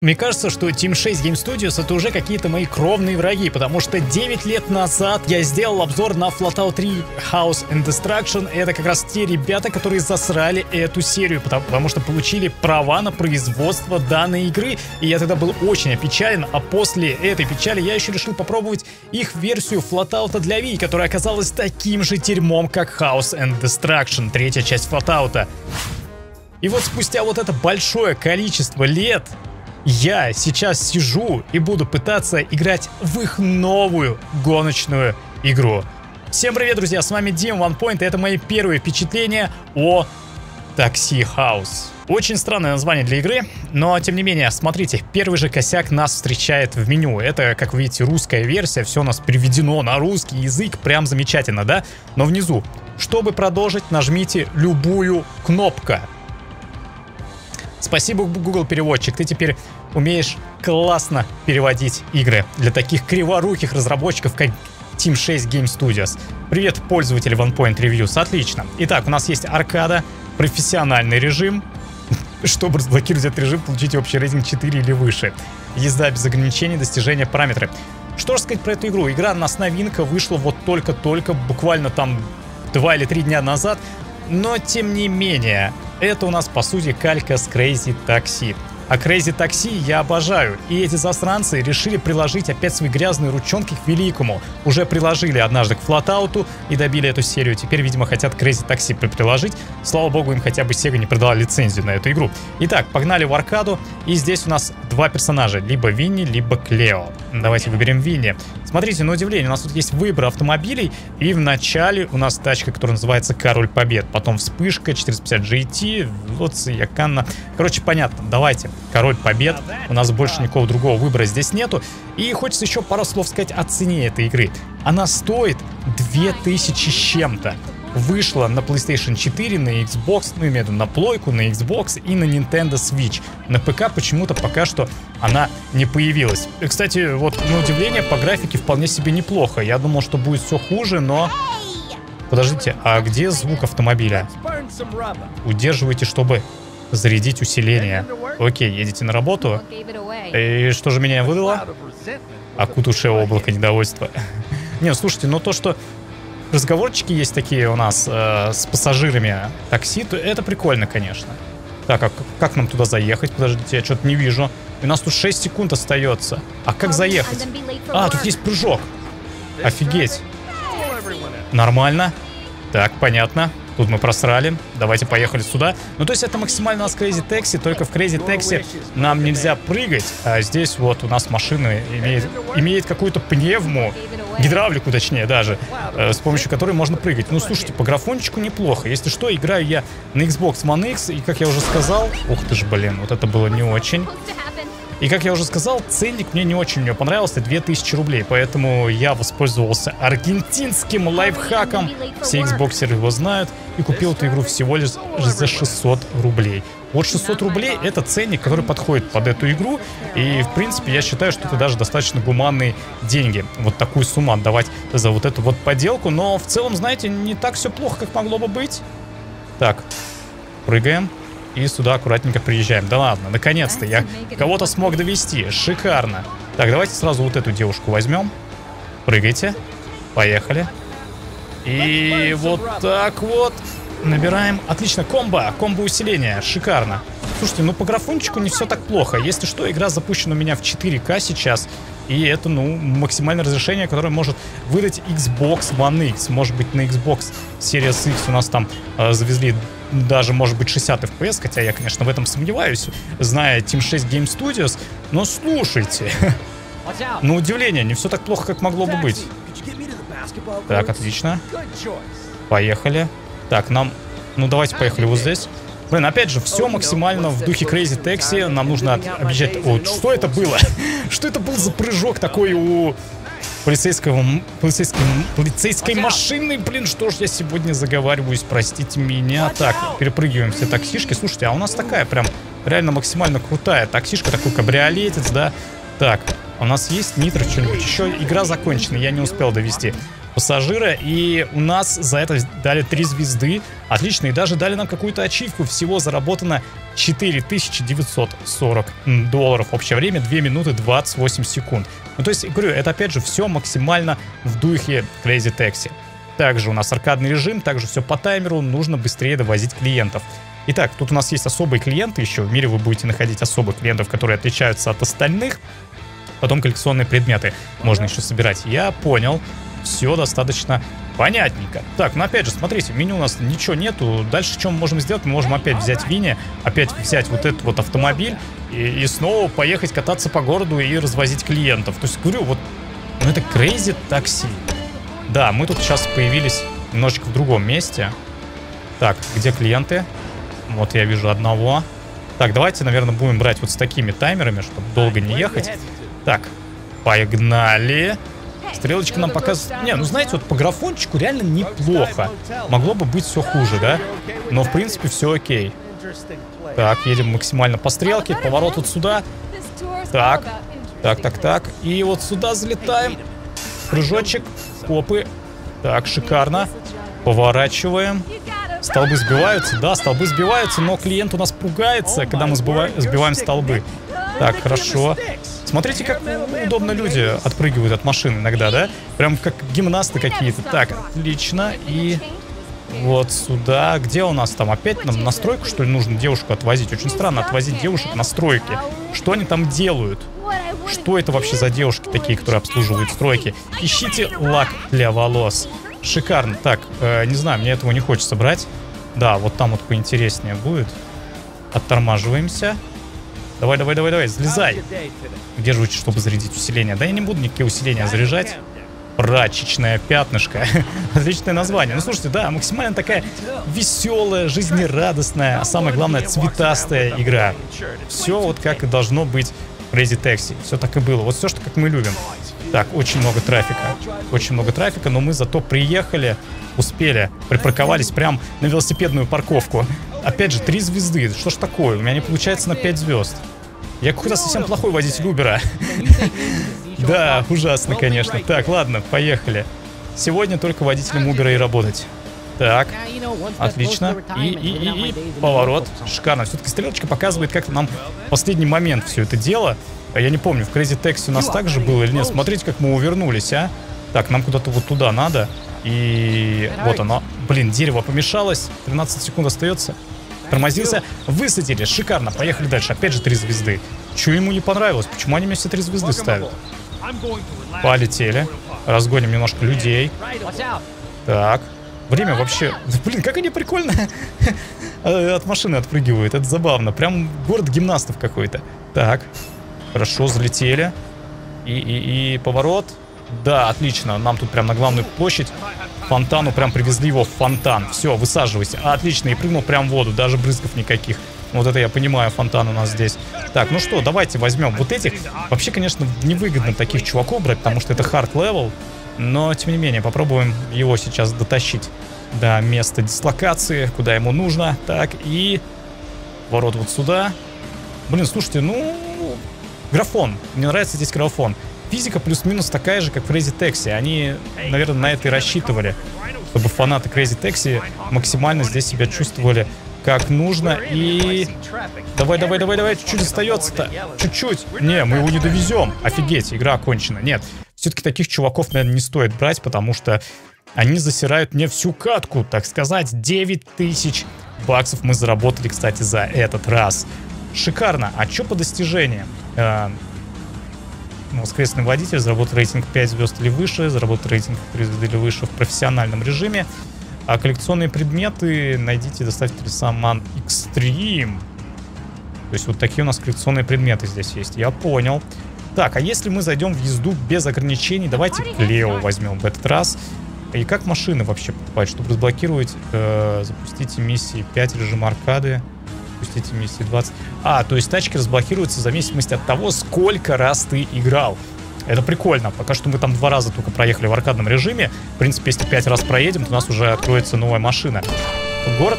Мне кажется, что Team 6 Game Studios это уже какие-то мои кровные враги, потому что 9 лет назад я сделал обзор на Flatout 3 House and Destruction. Это как раз те ребята, которые засрали эту серию, потому что получили права на производство данной игры. И я тогда был очень опечален, а после этой печали я еще решил попробовать их версию Flatout для Wii, которая оказалась таким же дерьмом, как House and Destruction, третья часть Flatout. И вот спустя вот это большое количество лет я сейчас сижу и буду пытаться играть в их новую гоночную игру. Всем привет, друзья, с вами Дим OnePoint, и это мои первые впечатления о Taxi Chaos. Очень странное название для игры, но тем не менее, смотрите, первый же косяк нас встречает в меню. Это, как вы видите, русская версия, все у нас переведено на русский язык, прям замечательно, да? Но внизу, чтобы продолжить, нажмите любую кнопку. Спасибо, Google Переводчик, ты теперь умеешь классно переводить игры для таких криворуких разработчиков, как Team 6 Game Studios. Привет, пользователи OnePoint Reviews, отлично. Итак, у нас есть аркада, профессиональный режим. Чтобы разблокировать этот режим, получите общий рейтинг 4 или выше. Езда без ограничений, достижения, параметры. Что же сказать про эту игру? Игра у нас новинка, вышла вот только-только, буквально там 2 или 3 дня назад. Но тем не менее, это у нас по сути калька с Crazy Taxi. А Crazy Taxi я обожаю. И эти засранцы решили приложить опять свои грязные ручонки к великому. Уже приложили однажды к Flatout и добили эту серию. Теперь, видимо, хотят Crazy Taxi приложить. Слава богу, им хотя бы Sega не продала лицензию на эту игру. Итак, погнали в аркаду. И здесь у нас два персонажа. Либо Винни, либо Клео. Давайте выберем Винни. Смотрите, на удивление, у нас тут есть выбор автомобилей. И в начале у нас тачка, которая называется Король Побед. Потом Вспышка, 450 GT, Лоци, Яканна. Короче, понятно. Давайте. Король Побед. У нас больше никакого другого выбора здесь нету. И хочется еще пару слов сказать о цене этой игры. Она стоит 2000 с чем-то. Вышла на PlayStation 4, на Xbox, ну, имею в виду на плойку, на Xbox и на Nintendo Switch. На ПК почему-то пока что она не появилась. И, кстати, вот на удивление, по графике вполне себе неплохо. Я думал, что будет все хуже, но... Подождите, а где звук автомобиля? Удерживайте, чтобы... Зарядить усиление. Окей, едете на работу. И что же меня выдало? Окутавшее облако недовольства. Не, слушайте, но то, что разговорчики есть такие у нас с пассажирами такси, то это прикольно, конечно. Так, а как нам туда заехать? Подождите, я что-то не вижу. У нас тут 6 секунд остается. А как заехать? А, тут есть прыжок. Офигеть. Нормально. Так, понятно. Тут мы просрали. Давайте поехали сюда. Ну, то есть это максимально у нас Crazy Taxi, только в Crazy Taxi нам нельзя прыгать. А здесь вот у нас машина имеет какую-то пневму, гидравлику точнее даже, с помощью которой можно прыгать. Ну, слушайте, по графончику неплохо. Если что, играю я на Xbox One X, и как я уже сказал... Ух ты ж, блин, вот это было не очень. И как я уже сказал, ценник мне не очень понравился, 2000 рублей, поэтому я воспользовался аргентинским лайфхаком, все Xboxеры его знают, и купил эту игру всего лишь за 600 рублей. Вот 600 рублей это ценник, который подходит под эту игру, и в принципе я считаю, что это даже достаточно гуманные деньги, вот такую сумму отдавать за вот эту вот поделку, но в целом, знаете, не так все плохо, как могло бы быть. Так, прыгаем. И сюда аккуратненько приезжаем. Да ладно, наконец-то я кого-то смог довести. Шикарно. Так, давайте сразу вот эту девушку возьмем. Прыгайте. Поехали. И вот так вот. Набираем. Отлично, комбо. Комбо усиления. Шикарно. Слушайте, ну по графончику не все так плохо. Если что, игра запущена у меня в 4К сейчас. И это, ну, максимальное разрешение, которое может выдать Xbox One X. Может быть, на Xbox Series X у нас там завезли... Даже, может быть, 60 FPS, хотя я, конечно, в этом сомневаюсь, зная Team 6 Game Studios. Но слушайте, на удивление, не все так плохо, как могло бы быть. Так, отлично. Поехали. Так, нам... Ну, давайте поехали вот здесь. Блин, опять же, все максимально в духе Crazy Taxi. Нам нужно объезжать... О, что это было? Что это был за прыжок такой у... полицейской машины, блин, что ж я сегодня заговариваюсь, простите меня. Так, перепрыгиваем все таксишки. Слушайте, а у нас такая прям реально максимально крутая таксишка, такой кабриолетец, да. Так, у нас есть нитро, что-нибудь еще. Игра закончена, я не успел довести. пассажира, и у нас за это дали 3 звезды. Отлично, и даже дали нам какую-то ачивку. Всего заработано 4940 долларов. Общее время 2 минуты 28 секунд. Ну, то есть, говорю, это опять же все максимально в духе Crazy Taxi. Также у нас аркадный режим, также все по таймеру, нужно быстрее довозить клиентов. Итак, тут у нас есть особые клиенты, еще в мире вы будете находить особых клиентов, которые отличаются от остальных. Потом коллекционные предметы можно еще собирать. Я понял, все достаточно понятненько. Так, ну опять же, смотрите, в меню у нас ничего нету. Дальше что мы можем сделать? Мы можем опять взять Винни, опять взять вот этот вот автомобиль и снова поехать кататься по городу и развозить клиентов. То есть, говорю, вот, ну это Crazy Taxi. Да, мы тут сейчас появились немножечко в другом месте. Так, где клиенты? Вот я вижу одного. Так, давайте, наверное, будем брать вот с такими таймерами, чтобы долго не ехать. Так, погнали. Стрелочка нам показывает... Не, ну знаете, вот по графончику реально неплохо. Могло бы быть все хуже, да? Но, в принципе, все окей. Так, едем максимально по стрелке. Поворот вот сюда. Так, так, так, так. И вот сюда залетаем. Прыжочек. Опы. Так, шикарно. Поворачиваем. Столбы сбиваются. Да, столбы сбиваются, но клиент у нас пугается, когда мы сбиваем столбы. Так, хорошо. Смотрите, как удобно люди отпрыгивают от машин иногда, да? Прям как гимнасты какие-то. Так, отлично. И вот сюда. Где у нас там? Опять нам на стройку, что ли, нужно девушку отвозить? Очень странно отвозить девушек на стройке. Что они там делают? Что это вообще за девушки такие, которые обслуживают стройки? Ищите лак для волос. Шикарно. Так, не знаю, мне этого не хочется брать. Да, вот там вот поинтереснее будет. Оттормаживаемся. Давай, давай, давай, давай, залезай. Удерживайте, чтобы зарядить усиление. Да я не буду никакие усиления заряжать. Прачечное пятнышко. Отличное название. Ну, слушайте, да, максимально такая веселая, жизнерадостная, а самое главное, цветастая игра. Все вот как и должно быть. Crazy Taxi. Все так и было. Вот все, что как мы любим. Так, очень много трафика. Очень много трафика, но мы зато приехали, успели, припарковались прям на велосипедную парковку. Опять же, 3 звезды. Что ж такое? У меня не получается на 5 звезд. Я какой-то совсем плохой водитель Uber. Да, ужасно, конечно. Так, ладно, поехали. Сегодня только водителем Uber и работать. Так, отлично. И поворот. Шикарно. Все-таки стрелочка показывает как-то нам в последний момент все это дело. Я не помню, в Crazy Taxi у нас так же было или нет. Смотрите, как мы увернулись, а. Так, нам куда-то вот туда надо. И вот оно. Блин, дерево помешалось. 13 секунд остается. Тормозился. Высадили. Шикарно. Поехали дальше. Опять же 3 звезды. Чего ему не понравилось? Почему они мне все 3 звезды ставят? Полетели. Разгоним немножко людей. Так. Время вообще... Блин, как они прикольно от машины отпрыгивают. Это забавно. Прям город гимнастов какой-то. Так. Хорошо, залетели. И поворот. Да, отлично. Нам тут прям на главную площадь. Фонтану прям привезли его в фонтан. Все, высаживайся. Отлично. И прыгнул прям в воду. Даже брызгов никаких. Вот это я понимаю, фонтан у нас здесь. Так, ну что, давайте возьмем вот этих. Вообще, конечно, невыгодно таких чуваков брать, потому что это hard level. Но, тем не менее, попробуем его сейчас дотащить до места дислокации, куда ему нужно. Так, и ворот вот сюда. Блин, слушайте, ну... Графон. Мне нравится здесь графон. Физика плюс-минус такая же, как в Crazy Taxi. Они, наверное, на это и рассчитывали, чтобы фанаты Crazy Taxi максимально здесь себя чувствовали как нужно. И... Давай, давай, давай, давай. Чуть-чуть остается-то. Чуть-чуть. Не, мы его не довезем. Офигеть, игра окончена. Нет. Все-таки таких чуваков, наверное, не стоит брать, потому что они засирают мне всю катку, так сказать. 9000 баксов мы заработали, кстати, за этот раз. Шикарно. А что по достижениям? Воскресный водитель заработал рейтинг 5 звезд или выше, заработал рейтинг 3 звезды или выше в профессиональном режиме. А коллекционные предметы найдите и доставьте Рисаман Extreme. То есть вот такие у нас коллекционные предметы здесь есть. Я понял. Так, а если мы зайдем в езду без ограничений, давайте Клео возьмем в этот раз. И как машины вообще покупать? Чтобы разблокировать, запустите миссии 5, режим аркады, запустите миссии 20. А, то есть тачки разблокируются в зависимости от того, сколько раз ты играл. Это прикольно. Пока что мы там 2 раза только проехали в аркадном режиме. В принципе, если 5 раз проедем, то у нас уже откроется новая машина. Город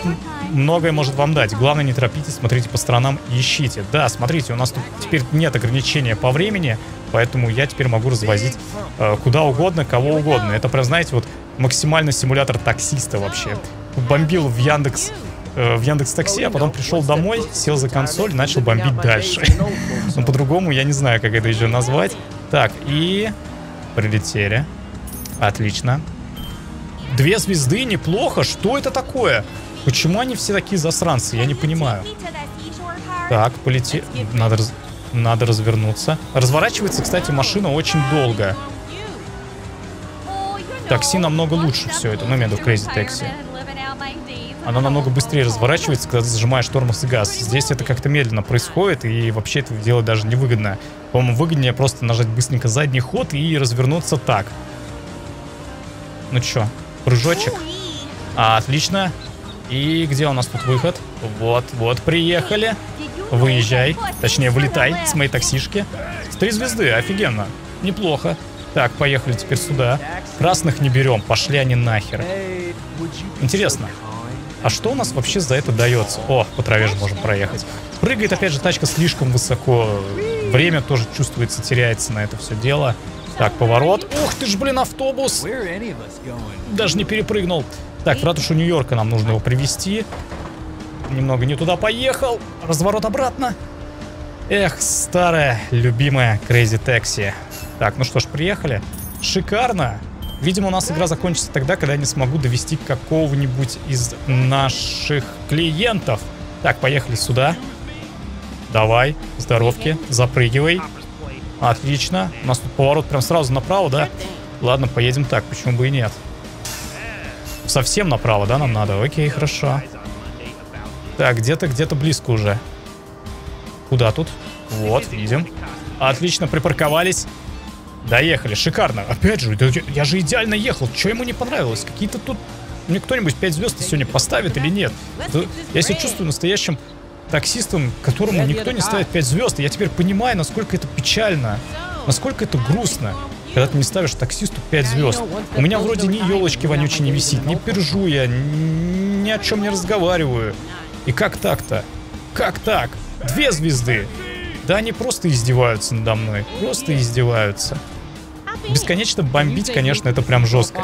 многое может вам дать. Главное, не торопитесь, смотрите по сторонам, ищите. Да, смотрите, у нас тут теперь нет ограничения по времени. Поэтому я теперь могу развозить куда угодно, кого угодно. Это прям, знаете, вот максимально симулятор таксиста вообще. Бомбил в Яндекс.Такси, а потом пришел домой, сел за консоль, начал бомбить дальше. Но по-другому я не знаю, как это еще назвать. Так, и прилетели. Отлично. 2 звезды, неплохо. Что это такое? Почему они все такие засранцы? Я не понимаю. Так, полетели. Надо развернуться. Разворачивается, кстати, машина очень долго. Такси намного лучше все это. Ну, между Crazy Taxi. Она намного быстрее разворачивается, когда ты зажимаешь тормоз и газ. Здесь это как-то медленно происходит, и вообще это делать даже невыгодно. По-моему, выгоднее просто нажать быстренько задний ход и развернуться так. Ну чё, прыжочек. Отлично. И где у нас тут выход? Вот, приехали. Выезжай, точнее вылетай с моей таксишки. 3 звезды, офигенно. Неплохо. Так, поехали теперь сюда. Красных не берем, пошли они нахер. Интересно, а что у нас вообще за это дается? О, по траве же можем проехать. Прыгает опять же тачка слишком высоко. Время тоже чувствуется, теряется на это все дело. Так, поворот. Ух ты ж, блин, автобус! Даже не перепрыгнул. Так, в ратушу Нью-Йорка нам нужно его привезти. Немного не туда поехал. Разворот обратно. Эх, старая, любимая Crazy Taxi. Так, ну что ж, приехали. Шикарно. Видимо, у нас игра закончится тогда, когда я не смогу довести какого-нибудь из наших клиентов. Так, поехали сюда. Давай, здоровки, запрыгивай. Отлично. У нас тут поворот прям сразу направо, да? Ладно, поедем так, почему бы и нет. Совсем направо, да, нам надо? Окей, хорошо. Так, где-то близко уже. Куда тут? Вот, видим. Отлично, припарковались. Доехали, шикарно. Опять же, я же идеально ехал. Чё ему не понравилось? Какие-то тут... Мне кто-нибудь 5 звезд сегодня поставит или нет? Я себя чувствую настоящим таксистом, которому никто не ставит 5 звезд. И я теперь понимаю, насколько это печально. Насколько это грустно. Когда ты не ставишь таксисту 5 звезд. У меня вроде ни елочки вонючей не висит, ни пержу я, ни о чем не разговариваю. И как так-то? Как так? 2 звезды. Да они просто издеваются надо мной. Просто издеваются. Бесконечно бомбить, конечно, это прям жестко.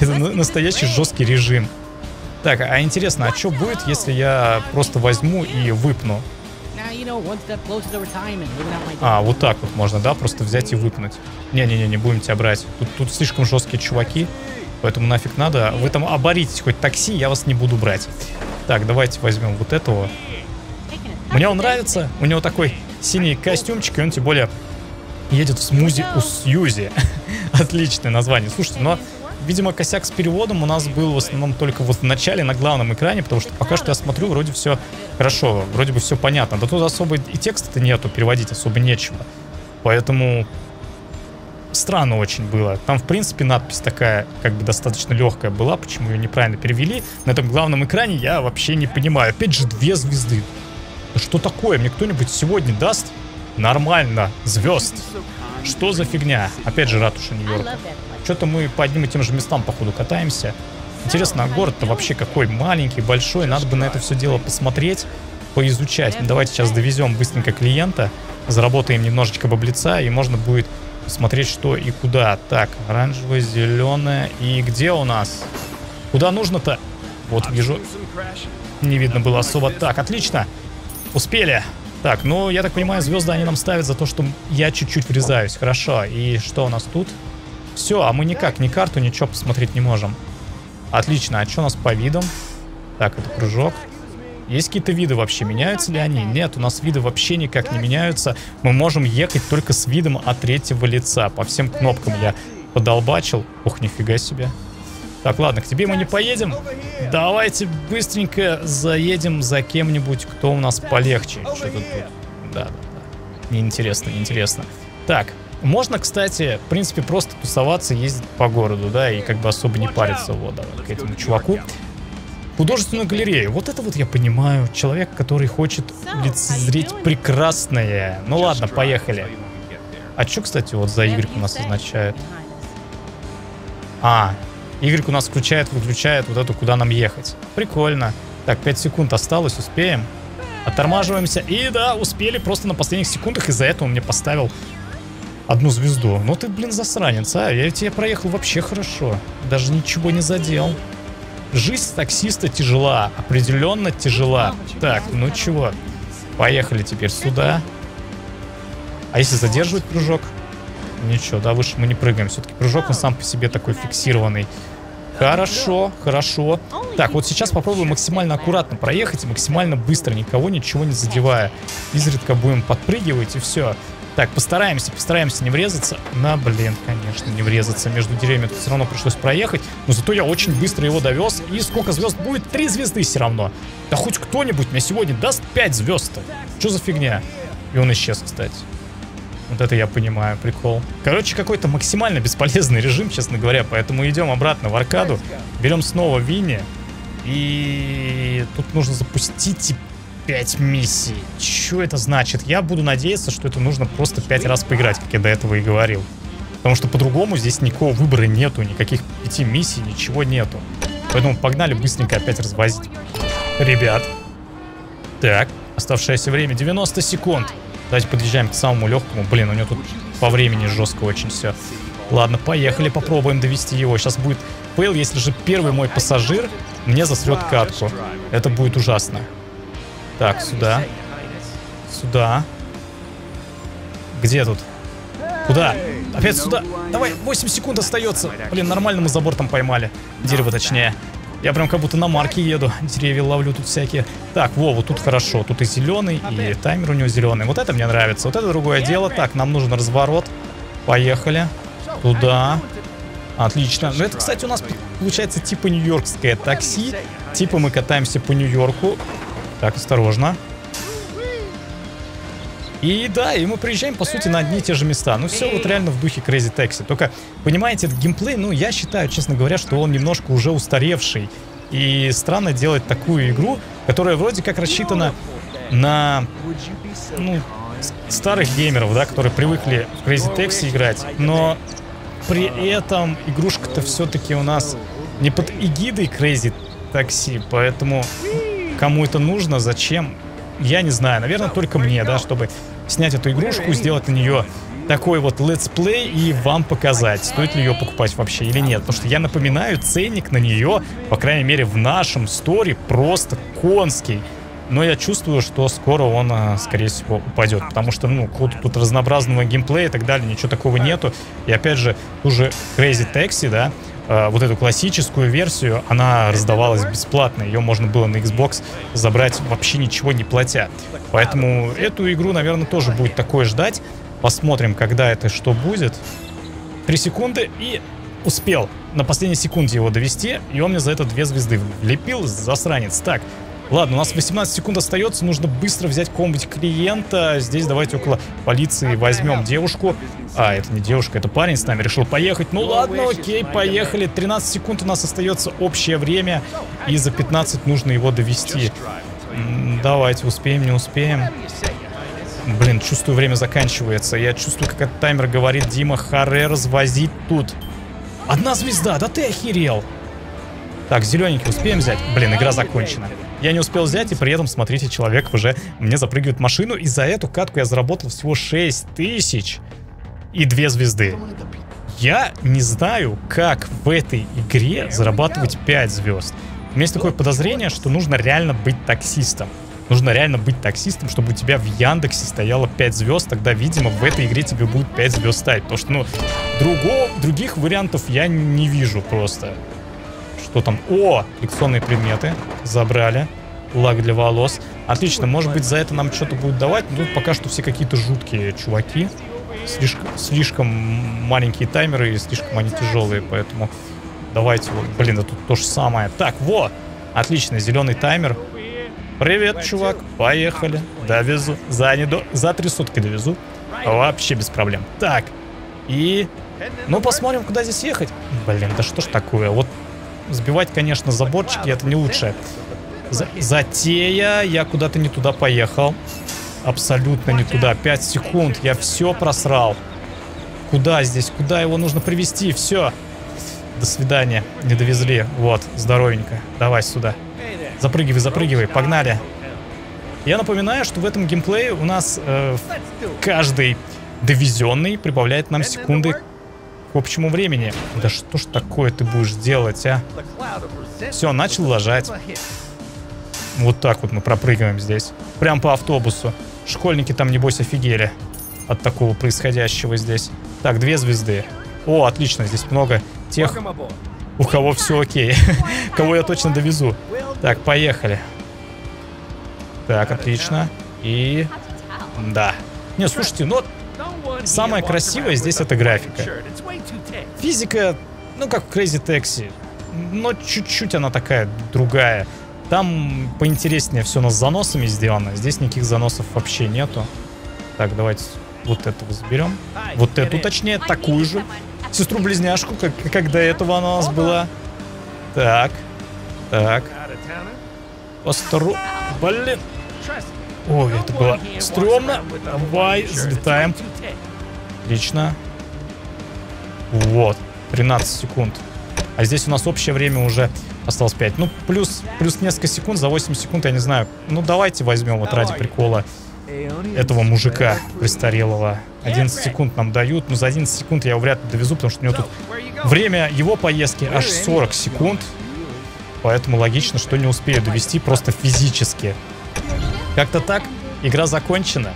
Это настоящий жесткий режим. Так, а интересно, а что будет, если я просто возьму и выпну? А, вот так вот можно, да? Просто взять и выпнуть. Не-не-не, не будем тебя брать. Тут слишком жесткие чуваки, поэтому нафиг надо. Вы там оборитесь, хоть такси, я вас не буду брать. Так, давайте возьмем вот этого. Мне он нравится, у него такой синий костюмчик, и он тем более едет в смузи у Сьюзи. Отличное название. Слушайте, но, видимо, косяк с переводом у нас был в основном только вот в начале, на главном экране, потому что пока что я смотрю, вроде все хорошо, вроде бы все понятно. Да тут особо и текста-то нету, переводить особо нечего. Поэтому странно очень было. Там, в принципе, надпись такая, как бы достаточно легкая была, почему ее неправильно перевели. На этом главном экране я вообще не понимаю. Опять же, 2 звезды. Что такое? Мне кто-нибудь сегодня даст нормально звезд? Что за фигня? Опять же, ратуша Нью-Йорка. Что-то мы по одним и тем же местам, походу, катаемся. Интересно, а город-то вообще какой? Маленький, большой. Надо бы на это все дело посмотреть, поизучать. Ну, давайте сейчас довезем быстренько клиента, заработаем немножечко баблица, и можно будет смотреть, что и куда. Так, оранжевое, зеленое. И где у нас? Куда нужно-то? Вот вижу. Не видно было особо. Так, отлично. Успели. Так, ну, я так понимаю, звезды они нам ставят за то, что я чуть-чуть врезаюсь. Хорошо. И что у нас тут? Все, а мы никак, ни карту, ничего посмотреть не можем. Отлично. А что у нас по видам? Так, это прыжок. Есть какие-то виды вообще? Меняются ли они? Нет, у нас виды вообще никак не меняются. Мы можем ехать только с видом от 3-го лица. По всем кнопкам я подолбачил. Ух, нифига себе. Так, ладно, к тебе мы не поедем. Давайте быстренько заедем за кем-нибудь, кто у нас полегче. Что тут? Да. Неинтересно, неинтересно. Так, можно, кстати, в принципе, просто тусоваться, ездить по городу, да, и как бы особо не париться. Вот, давай, к этому чуваку. Художественную галерею. Вот это вот я понимаю. Человек, который хочет лицезреть прекрасное. Ну ладно, поехали. А что, кстати, вот за Y у нас означает? А, Y у нас включает, выключает вот эту, куда нам ехать. Прикольно. Так, 5 секунд осталось, успеем. Оттормаживаемся. И да, успели просто на последних секундах. Из-за этого он мне поставил одну звезду. Ну ты, блин, засранец, а? Я тебе проехал вообще хорошо. Даже ничего не задел. Жизнь таксиста тяжела. Определенно тяжела. Так, ну чего? Поехали теперь сюда. А если задерживать прыжок? Ничего, да, выше мы не прыгаем. Все-таки прыжок, он сам по себе такой фиксированный. Хорошо, хорошо. Так, вот сейчас попробуем максимально аккуратно проехать и максимально быстро, никого ничего не задевая. Изредка будем подпрыгивать и все. Так, постараемся не врезаться. На, блин, конечно, не врезаться. Между деревьями тут все равно пришлось проехать. Но зато я очень быстро его довез. И сколько звезд будет? 3 звезды все равно. Да хоть кто-нибудь мне сегодня даст 5 звезд-то. Что за фигня? И он исчез, кстати. Вот это я понимаю, прикол. Короче, какой-то максимально бесполезный режим, честно говоря. Поэтому идем обратно в аркаду. Берем снова Винни. И тут нужно запустить 5 миссий. Что это значит? Я буду надеяться, что это нужно просто 5 раз поиграть, как я до этого и говорил. Потому что по-другому здесь никакого выбора нету. Никаких 5 миссий, ничего нету. Поэтому погнали быстренько опять развозить. Ребят. Так, оставшееся время 90 секунд. Давайте подъезжаем к самому легкому. Блин, у него тут по времени жестко очень все. Ладно, поехали, попробуем довести его. Сейчас будет фейл, если же первый мой пассажир мне засрет катку. Это будет ужасно. Так, сюда. Сюда. Где тут? Куда? Опять сюда. Давай, 8 секунд остается. Блин, нормально мы за бортом поймали. Дерево, точнее. Я прям как будто на марке еду. Деревья ловлю тут всякие. Так, во, вот тут хорошо. Тут и зеленый, и таймер у него зеленый. Вот это мне нравится. Вот это другое дело. Так, нам нужен разворот. Поехали. Туда. Отлично. Но это, кстати, у нас получается типа нью-йоркское такси. Типа мы катаемся по Нью-Йорку. Так, осторожно. И да, и мы приезжаем, по сути, на одни и те же места. Ну, все вот реально в духе Crazy Taxi. Только, понимаете, этот геймплей, ну, я считаю, честно говоря, что он немножко уже устаревший. И странно делать такую игру, которая вроде как рассчитана на, ну, старых геймеров, да, которые привыкли в Crazy Taxi играть. Но при этом игрушка-то все-таки у нас не под эгидой Crazy Taxi, поэтому... Кому это нужно, зачем, я не знаю. Наверное, только мне, да, чтобы снять эту игрушку, сделать на нее такой вот летсплей и вам показать, стоит ли ее покупать вообще или нет. Потому что я напоминаю, ценник на нее, по крайней мере, в нашем сторе просто конский. Но я чувствую, что скоро он, скорее всего, упадет. Потому что, ну, тут разнообразного геймплея и так далее, ничего такого нету. И опять же, уже Crazy Taxi, да, вот эту классическую версию, она раздавалась бесплатно. Ее можно было на Xbox забрать вообще ничего не платя. Поэтому эту игру, наверное, тоже будет такое ждать. Посмотрим, когда это что будет. 3 секунды и успел на последней секунде его довести. И он мне за это 2 звезды влепил, засранец. Так, ладно, у нас 18 секунд остается. Нужно быстро взять какого-нибудь клиента. Здесь давайте около полиции возьмем девушку. А, это не девушка, это парень с нами решил поехать. Ну ладно, окей, поехали. 13 секунд у нас остается общее время. И за 15 нужно его довести. Давайте, успеем, не успеем. Блин, чувствую, время заканчивается. Я чувствую, как этот таймер говорит: Дима, харе развозить тут. 1 звезда, да ты охерел. Так, зелененький успеем взять? Блин, игра закончена. Я не успел взять, и при этом, смотрите, человек уже мне запрыгивает в машину. И за эту катку я заработал всего 6000 и 2 звезды. Я не знаю, как в этой игре зарабатывать 5 звезд. У меня есть такое подозрение, что нужно реально быть таксистом. Нужно реально быть таксистом, чтобы у тебя в Яндексе стояло 5 звезд. Тогда, видимо, в этой игре тебе будут 5 звезд ставить. Потому что, ну, других вариантов я не вижу просто. Что там? О, коллекционные предметы. Забрали. Лак для волос. Отлично, может быть, за это нам что-то будет давать. Но тут пока что все какие-то жуткие чуваки. Слишком маленькие таймеры и слишком они тяжелые. Поэтому давайте вот. Блин, да тут то же самое. Так, во! Отлично, зеленый таймер. Привет, чувак. Поехали. Довезу. За 3 сутки довезу. Вообще без проблем. Так. И... Ну, посмотрим, куда здесь ехать. Блин, да что ж такое? Вот сбивать, конечно, заборчики, это не лучшее. Затея. Я куда-то не туда поехал. Абсолютно не туда. 5 секунд. Я все просрал. Куда здесь? Куда его нужно привести? Все. До свидания. Не довезли. Вот. Здоровенько. Давай сюда. Запрыгивай, запрыгивай. Погнали. Я напоминаю, что в этом геймплее у нас каждый Довезенный прибавляет нам секунды к общему времени. Да что ж такое ты будешь делать, а? Все, начал лажать. Вот так вот мы пропрыгиваем здесь. Прям по автобусу. Школьники там, небось, офигели от такого происходящего здесь. Так, 2 звезды. О, отлично, здесь много тех, у кого все окей. Кого я точно довезу. Так, поехали. Так, отлично. И... да. Не, слушайте, но... самое красивое здесь это графика. Физика, ну как в Crazy Taxi, но чуть-чуть она такая другая. Там поинтереснее все с заносами сделано. Здесь никаких заносов вообще нету. Так, давайте вот эту заберем. Вот эту, точнее, такую же. Сестру-близняшку, как до этого она у нас была. Так, так. Осторожно. Блин. Ой, это было стрёмно. Давай, взлетаем. Отлично. Вот, 13 секунд. А здесь у нас общее время уже осталось 5. Ну, плюс несколько секунд, за 8 секунд, я не знаю. Ну, давайте возьмем вот ради прикола этого мужика престарелого. 11 секунд нам дают. Но за 11 секунд я его вряд ли довезу, потому что у него тут время его поездки аж 40 секунд. Поэтому логично, что не успею довести просто физически. Как-то так, игра закончена.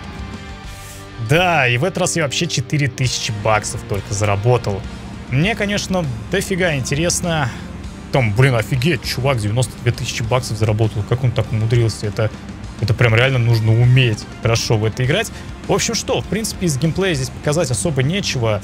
Да, и в этот раз я вообще 4000 баксов только заработал. Мне, конечно, дофига интересно. Там, блин, офигеть, чувак, 92 тысячи баксов заработал. Как он так умудрился? Это прям реально нужно уметь хорошо в это играть. В общем, что, в принципе, из геймплея здесь показать особо нечего.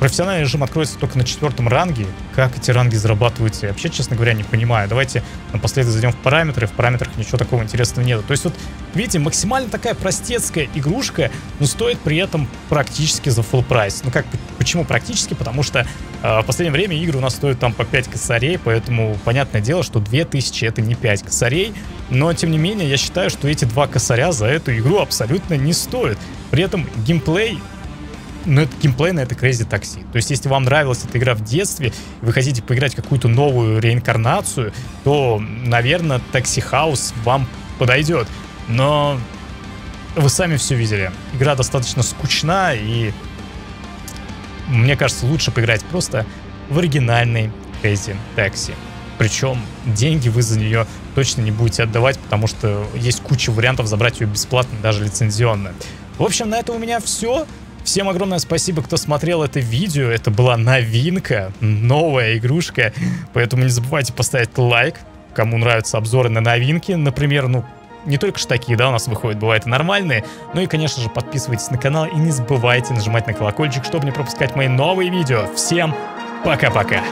Профессиональный режим откроется только на 4-м ранге. Как эти ранги зарабатываются, я вообще, честно говоря, не понимаю. Давайте напоследок зайдем в параметры. В параметрах ничего такого интересного нету. То есть вот, видите, максимально такая простецкая игрушка, но стоит при этом практически за full прайс. Ну как, почему практически? Потому что в последнее время игры у нас стоят там по 5 косарей, поэтому понятное дело, что 2000 это не 5 косарей. Но, тем не менее, я считаю, что эти 2 косаря за эту игру абсолютно не стоят. При этом геймплей... но это геймплейно, это Crazy Taxi. То есть, если вам нравилась эта игра в детстве, вы хотите поиграть в какую-то новую реинкарнацию, то, наверное, Taxi Chaos вам подойдет. Но вы сами все видели. Игра достаточно скучна, и мне кажется, лучше поиграть просто в оригинальный Crazy Taxi. Причем деньги вы за нее точно не будете отдавать, потому что есть куча вариантов забрать ее бесплатно, даже лицензионно. В общем, на этом у меня все. Всем огромное спасибо, кто смотрел это видео. Это была новинка, новая игрушка. Поэтому не забывайте поставить лайк, кому нравятся обзоры на новинки. Например, ну, не только ж такие, да, у нас выходят, бывают и нормальные. Ну и, конечно же, подписывайтесь на канал и не забывайте нажимать на колокольчик, чтобы не пропускать мои новые видео. Всем пока-пока!